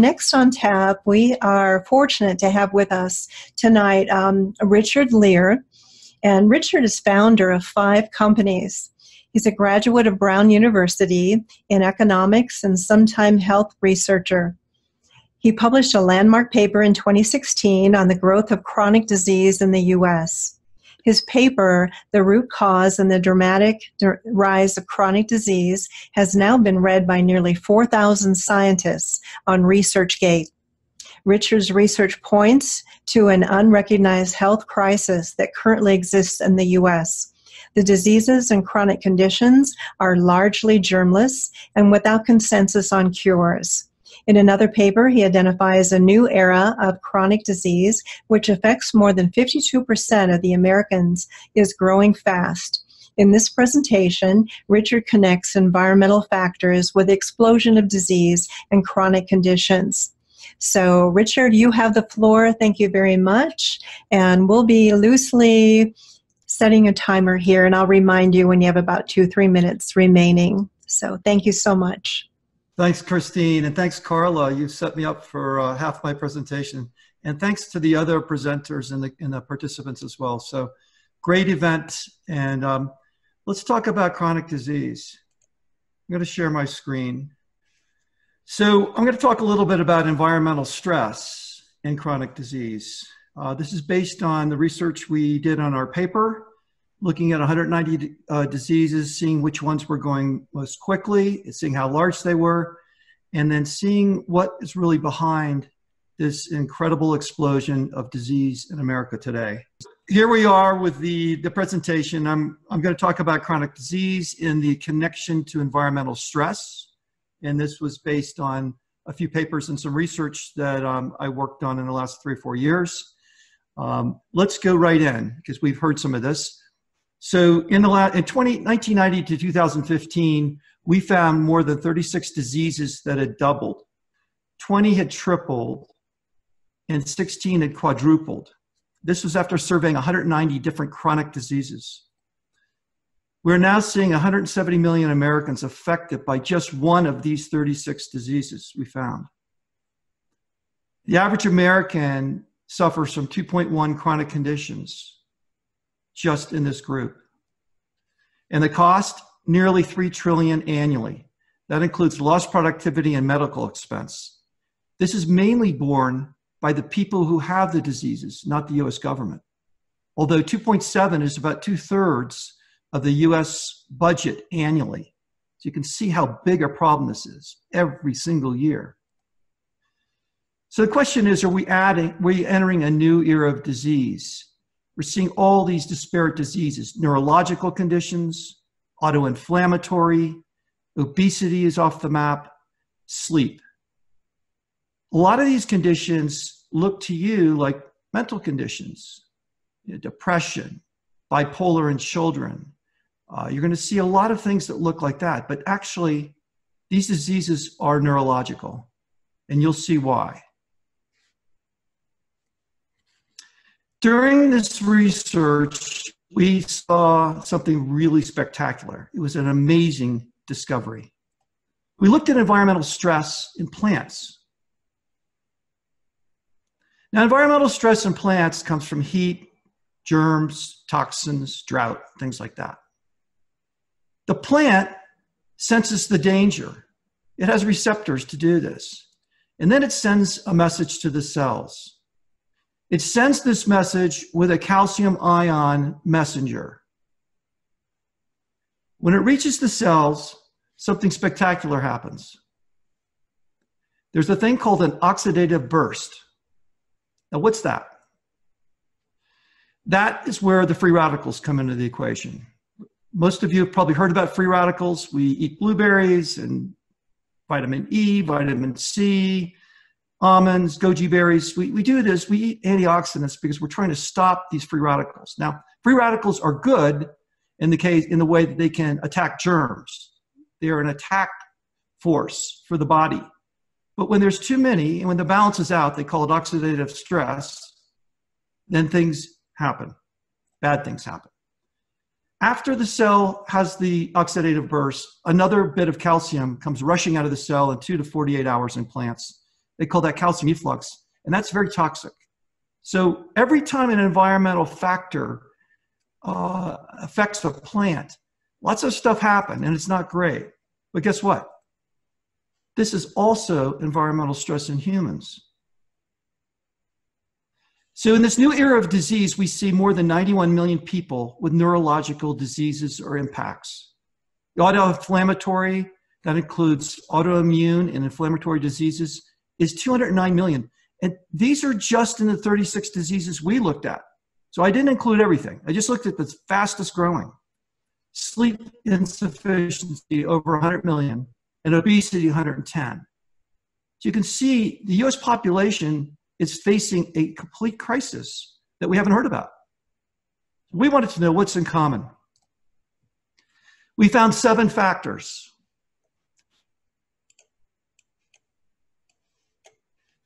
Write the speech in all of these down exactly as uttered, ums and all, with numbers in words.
next on tap, we are fortunate to have with us tonight um, Richard Lear. And Richard is founder of five companies. He's a graduate of Brown University in economics and sometime health researcher. He published a landmark paper in twenty sixteen on the growth of chronic disease in the U S His paper, The Root Cause and the Dramatic Rise of Chronic Disease, has now been read by nearly four thousand scientists on ResearchGate. Richard's research points to an unrecognized health crisis that currently exists in the U S The diseases and chronic conditions are largely germless and without consensus on cures. In another paper, he identifies a new era of chronic disease, which affects more than fifty-two percent of the Americans, is growing fast. In this presentation, Richard connects environmental factors with the explosion of disease and chronic conditions. So, Richard, you have the floor. Thank you very much. And we'll be loosely setting a timer here, and I'll remind you when you have about two, three minutes remaining. So, thank you so much. Thanks, Christine, and thanks, Carla. You've set me up for uh, half my presentation. And thanks to the other presenters and the, and the participants as well. So, great event. And um, let's talk about chronic disease. I'm going to share my screen. So, I'm going to talk a little bit about environmental stress in chronic disease. Uh, this is based on the research we did on our paper, looking at one hundred ninety uh, diseases, seeing which ones were going most quickly, seeing how large they were, and then seeing what is really behind this incredible explosion of disease in America today. Here we are with the, the presentation. I'm, I'm going to talk about chronic disease in the connection to environmental stress. And this was based on a few papers and some research that um, I worked on in the last three or four years. Um, let's go right in, because we've heard some of this. So in the last, in nineteen ninety to two thousand fifteen, we found more than thirty-six diseases that had doubled, twenty had tripled, and sixteen had quadrupled. This was after surveying one hundred ninety different chronic diseases. We're now seeing one hundred seventy million Americans affected by just one of these thirty-six diseases we found. The average American suffers from two point one chronic conditions just in this group. And the cost, nearly three trillion dollars annually. That includes lost productivity and medical expense. This is mainly borne by the people who have the diseases, not the U S government. Although two point seven is about two-thirds of the U S budget annually. So you can see how big a problem this is every single year. So the question is, are we adding, are we entering a new era of disease? We're seeing all these disparate diseases, neurological conditions, autoinflammatory, obesity is off the map, sleep. A lot of these conditions look to you like mental conditions, you know, depression, bipolar in children. Uh, you're going to see a lot of things that look like that, but actually these diseases are neurological, and you'll see why. During this research, we saw something really spectacular. It was an amazing discovery. We looked at environmental stress in plants. Now, environmental stress in plants comes from heat, germs, toxins, drought, things like that. The plant senses the danger. It has receptors to do this. And then it sends a message to the cells. It sends this message with a calcium ion messenger. When it reaches the cells, something spectacular happens. There's a thing called an oxidative burst. Now, what's that? That is where the free radicals come into the equation. Most of you have probably heard about free radicals. We eat blueberries and vitamin E, vitamin C, almonds, goji berries. We, we do this, we eat antioxidants because we're trying to stop these free radicals. Now, free radicals are good in the case, in the way that they can attack germs. They are an attack force for the body. But when there's too many, and when the balance is out, they call it oxidative stress, then things happen. Bad things happen. After the cell has the oxidative burst, another bit of calcium comes rushing out of the cell in two to forty-eight hours in plants. They call that calcium efflux, and that's very toxic. So every time an environmental factor uh, affects a plant, lots of stuff happen, and it's not great. But guess what? This is also environmental stress in humans. So in this new era of disease, we see more than ninety-one million people with neurological diseases or impacts. The autoinflammatory, that includes autoimmune and inflammatory diseases, is two hundred nine million. And these are just in the thirty-six diseases we looked at. So I didn't include everything. I just looked at the fastest growing. Sleep insufficiency, over one hundred million, and obesity, one hundred ten. So you can see the U S population is facing a complete crisis that we haven't heard about. We wanted to know what's in common. We found seven factors.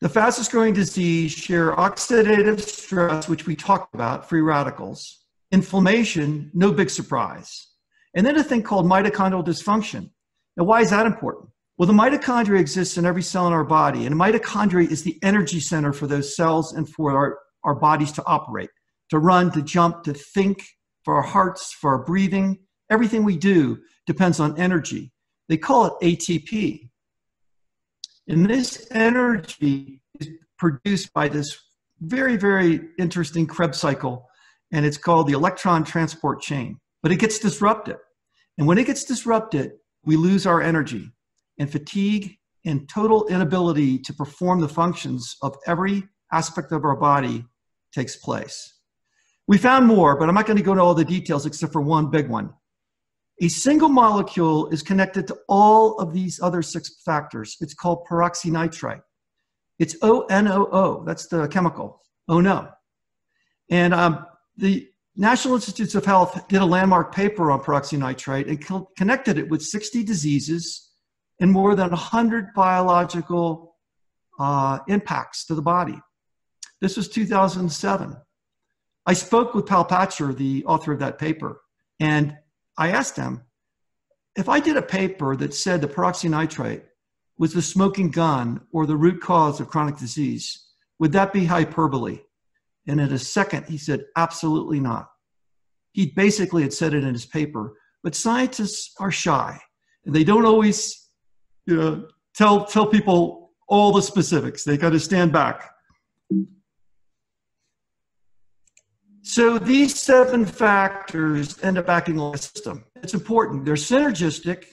The fastest growing disease share oxidative stress, which we talked about, free radicals, inflammation, no big surprise, and then a thing called mitochondrial dysfunction. Now, why is that important? Well, the mitochondria exists in every cell in our body, and a mitochondria is the energy center for those cells and for our, our bodies to operate, to run, to jump, to think, for our hearts, for our breathing. Everything we do depends on energy. They call it A T P. And this energy is produced by this very, very interesting Krebs cycle, and it's called the electron transport chain. But it gets disrupted. And when it gets disrupted, we lose our energy and fatigue and total inability to perform the functions of every aspect of our body takes place. We found more, but I'm not going to go into all the details except for one big one. A single molecule is connected to all of these other six factors. It's called peroxynitrite. It's O N O O. That's the chemical. Oh, no. And um, the National Institutes of Health did a landmark paper on peroxynitrite and co connected it with sixty diseases and more than one hundred biological uh, impacts to the body. This was two thousand seven. I spoke with Pal Pacher, the author of that paper, and I asked him, if I did a paper that said the peroxynitrite was the smoking gun or the root cause of chronic disease, would that be hyperbole? And in a second, he said, absolutely not. He basically had said it in his paper, but scientists are shy. And they don't always you know, tell, tell people all the specifics. They got to stand back. So these seven factors end up acting on the system. It's important. They're synergistic.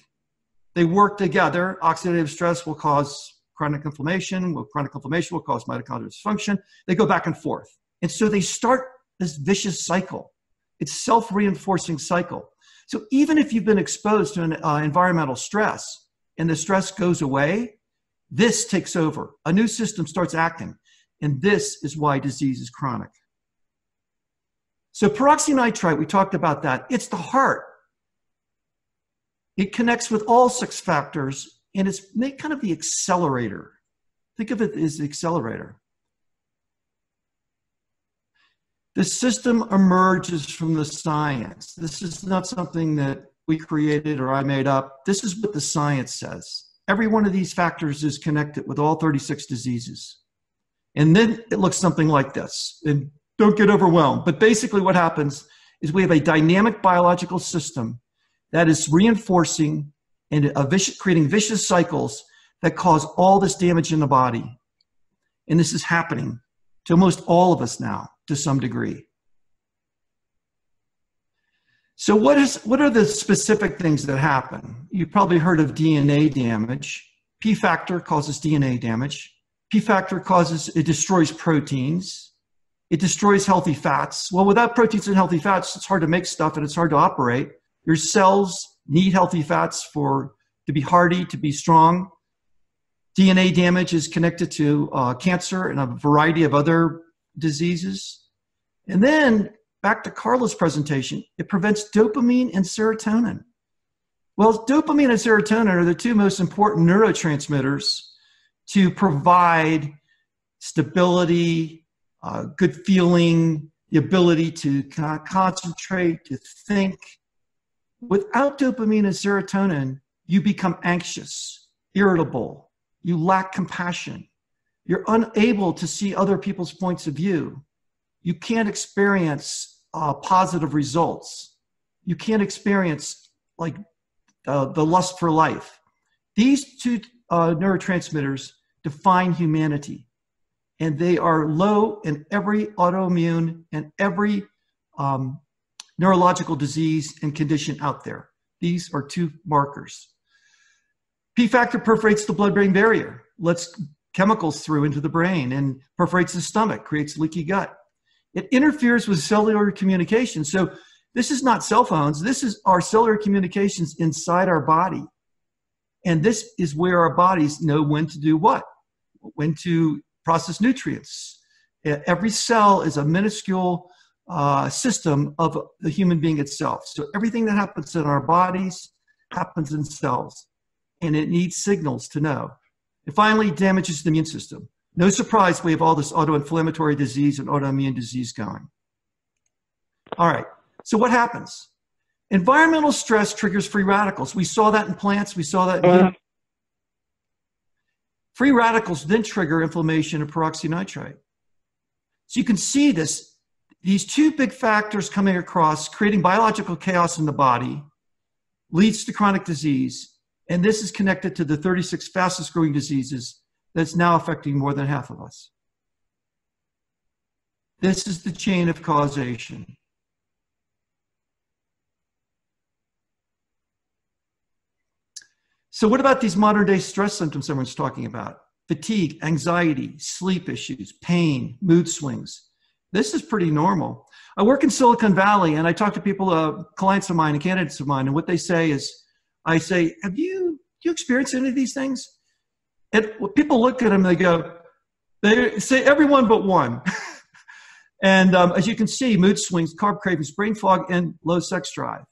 They work together. Oxidative stress will cause chronic inflammation. Well, chronic inflammation will cause mitochondrial dysfunction. They go back and forth. And so they start this vicious cycle. It's a self-reinforcing cycle. So even if you've been exposed to an uh, environmental stress and the stress goes away, this takes over. A new system starts acting. And this is why disease is chronic. So peroxynitrite, we talked about that. It's the heart. It connects with all six factors, and it's kind of the accelerator. Think of it as the accelerator. The system emerges from the science. This is not something that we created or I made up. This is what the science says. Every one of these factors is connected with all thirty-six diseases. And then it looks something like this. And don't get overwhelmed. But basically what happens is we have a dynamic biological system that is reinforcing and a vicious, creating vicious cycles that cause all this damage in the body. And this is happening to almost all of us now, to some degree. So what is, what are the specific things that happen? You've probably heard of D N A damage. P-Factor causes D N A damage. P-Factor causes, it destroys proteins. It destroys healthy fats. Well, without proteins and healthy fats, it's hard to make stuff and it's hard to operate. Your cells need healthy fats for, to be hardy, to be strong. D N A damage is connected to uh, cancer and a variety of other diseases. And then, back to Carla's presentation, it prevents dopamine and serotonin. Well, dopamine and serotonin are the two most important neurotransmitters to provide stability, uh, good feeling, the ability to kind of concentrate, to think. Without dopamine and serotonin, you become anxious, irritable. You lack compassion. You're unable to see other people's points of view. You can't experience uh, positive results. You can't experience like uh, the lust for life. These two uh, neurotransmitters define humanity, and they are low in every autoimmune and every um, neurological disease and condition out there. These are two markers. P-factor perforates the blood-brain barrier, lets chemicals through into the brain, and perforates the stomach, creates leaky gut. It interferes with cellular communication. So this is not cell phones. This is our cellular communications inside our body. And this is where our bodies know when to do what, when to process nutrients. Every cell is a minuscule uh, system of the human being itself. So everything that happens in our bodies happens in cells, and it needs signals to know. It finally damages the immune system. No surprise we have all this autoinflammatory disease and autoimmune disease going. All right, so what happens? Environmental stress triggers free radicals. We saw that in plants, we saw that in uh-huh. Free radicals then trigger inflammation and peroxynitrite. So you can see this, these two big factors coming across, creating biological chaos in the body, leads to chronic disease, and this is connected to the thirty-six fastest growing diseases that's now affecting more than half of us. This is the chain of causation. So what about these modern day stress symptoms everyone's talking about? Fatigue, anxiety, sleep issues, pain, mood swings. This is pretty normal. I work in Silicon Valley, and I talk to people, uh, clients of mine and candidates of mine, and what they say is, I say, have you, you experienced any of these things? And people look at them, they go, they say everyone but one. And um, as you can see, mood swings, carb cravings, brain fog, and low sex drive.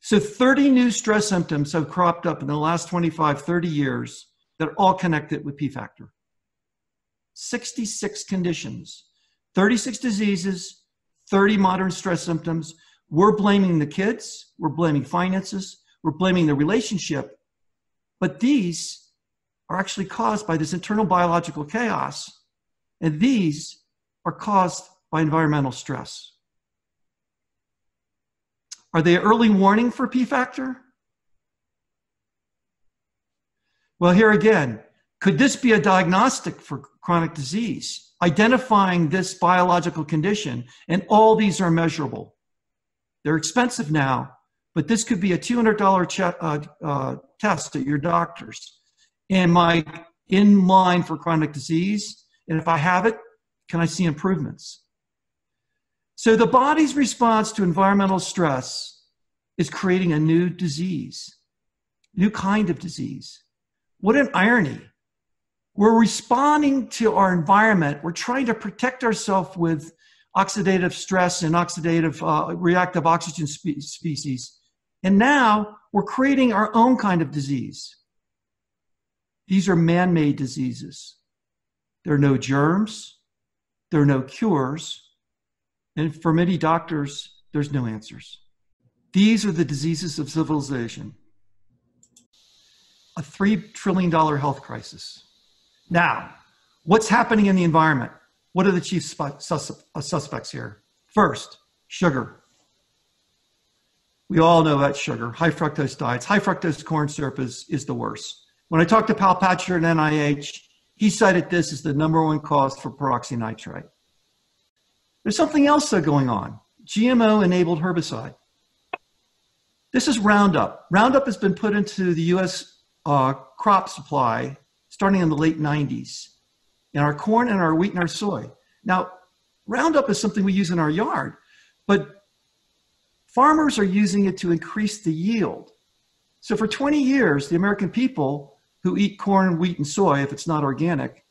So thirty new stress symptoms have cropped up in the last twenty-five, thirty years that are all connected with P-Factor. sixty-six conditions, thirty-six diseases, thirty modern stress symptoms. We're blaming the kids, we're blaming finances, we're blaming the relationship, but these are actually caused by this internal biological chaos, and these are caused by environmental stress. Are they early warning for P-Factor? Well, here again, could this be a diagnostic for chronic disease, identifying this biological condition? And all these are measurable. They're expensive now, but this could be a two hundred dollar uh, uh, test at your doctor's. Am I in line for chronic disease? And if I have it, can I see improvements? So the body's response to environmental stress is creating a new disease, new kind of disease. What an irony. We're responding to our environment. We're trying to protect ourselves with oxidative stress and oxidative uh, reactive oxygen spe species. And now we're creating our own kind of disease. These are man-made diseases. There are no germs. There are no cures. And for many doctors, there's no answers. These are the diseases of civilization. A three trillion dollar health crisis. Now, what's happening in the environment? What are the chief suspects here? First, sugar. We all know about sugar, high fructose diets. High fructose corn syrup is, is the worst. When I talked to Pal Pacher at N I H, he cited this as the number one cause for peroxynitrite. There's something else though going on, G M O-enabled herbicide. This is Roundup. Roundup has been put into the U S uh, crop supply starting in the late nineties, in our corn and our wheat and our soy. Now, Roundup is something we use in our yard, but farmers are using it to increase the yield. So for twenty years, the American people who eat corn, wheat, and soy, if it's not organic,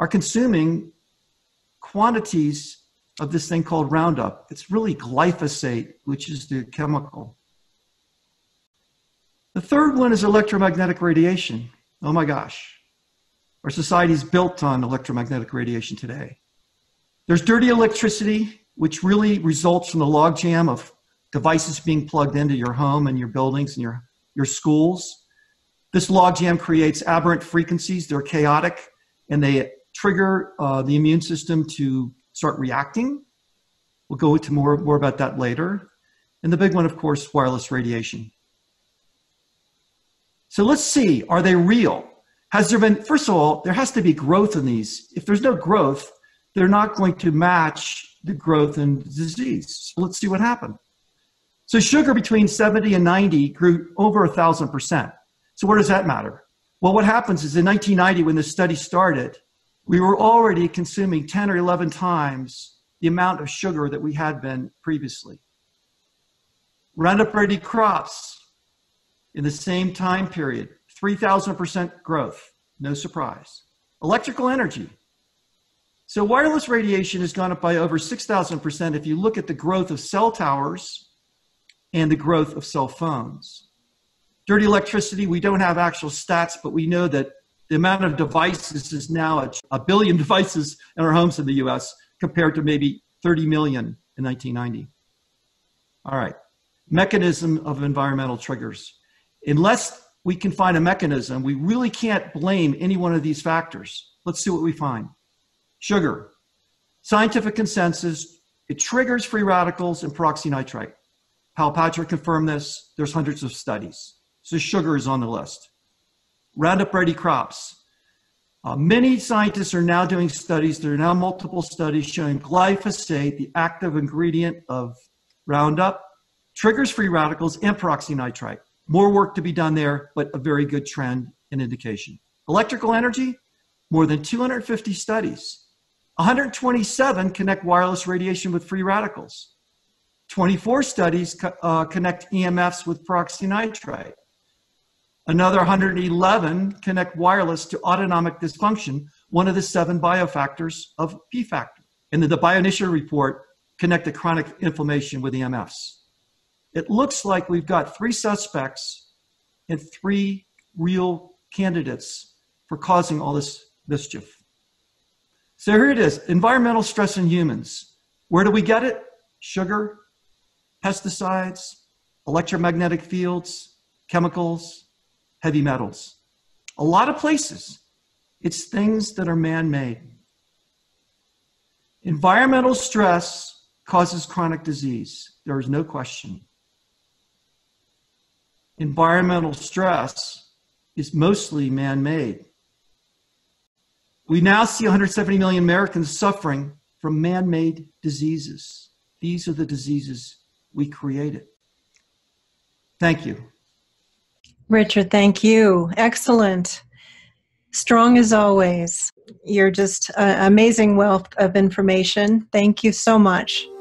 are consuming quantities of this thing called Roundup. It's really glyphosate, which is the chemical. The third one is electromagnetic radiation. Oh my gosh. Our society is built on electromagnetic radiation today. There's dirty electricity, which really results from the logjam of devices being plugged into your home and your buildings and your, your schools. This logjam creates aberrant frequencies. They're chaotic and they trigger uh, the immune system to start reacting. We'll go into more, more about that later. And the big one, of course, wireless radiation. So let's see, are they real? Has there been, first of all, there has to be growth in these. If there's no growth, they're not going to match the growth in disease. So let's see what happened. So sugar between seventy and ninety grew over a thousand percent. So what does that matter? Well, what happens is in nineteen ninety, when this study started, we were already consuming ten or eleven times the amount of sugar that we had been previously. Roundup Ready crops in the same time period, three thousand percent growth, no surprise. Electrical energy. So wireless radiation has gone up by over six thousand percent if you look at the growth of cell towers and the growth of cell phones. Dirty electricity, we don't have actual stats, but we know that the amount of devices is now a, a billion devices in our homes in the U S compared to maybe thirty million in nineteen ninety. All right. Mechanism of environmental triggers. Unless we can find a mechanism, we really can't blame any one of these factors. Let's see what we find. Sugar. Scientific consensus, it triggers free radicals and peroxynitrite. Pal Pacher confirmed this. There's hundreds of studies. So sugar is on the list. Roundup Ready crops. Uh, many scientists are now doing studies. There are now multiple studies showing glyphosate, the active ingredient of Roundup, triggers free radicals and peroxynitrite. More work to be done there, but a very good trend and indication. Electrical energy, more than two hundred fifty studies. one hundred twenty-seven connect wireless radiation with free radicals. twenty-four studies co uh, connect E M Fs with peroxynitrite. Another one hundred eleven connect wireless to autonomic dysfunction, one of the seven biofactors of P-Factor. And then the BioNitio report connect the chronic inflammation with E M Fs. It looks like we've got three suspects and three real candidates for causing all this mischief. So here it is, environmental stress in humans. Where do we get it? Sugar, pesticides, electromagnetic fields, chemicals, heavy metals. A lot of places, it's things that are man-made. Environmental stress causes chronic disease. There is no question. Environmental stress is mostly man-made. We now see one hundred seventy million Americans suffering from man-made diseases. These are the diseases we created. Thank you. Richard, thank you. Excellent. Strong as always. You're just an amazing wealth of information. Thank you so much.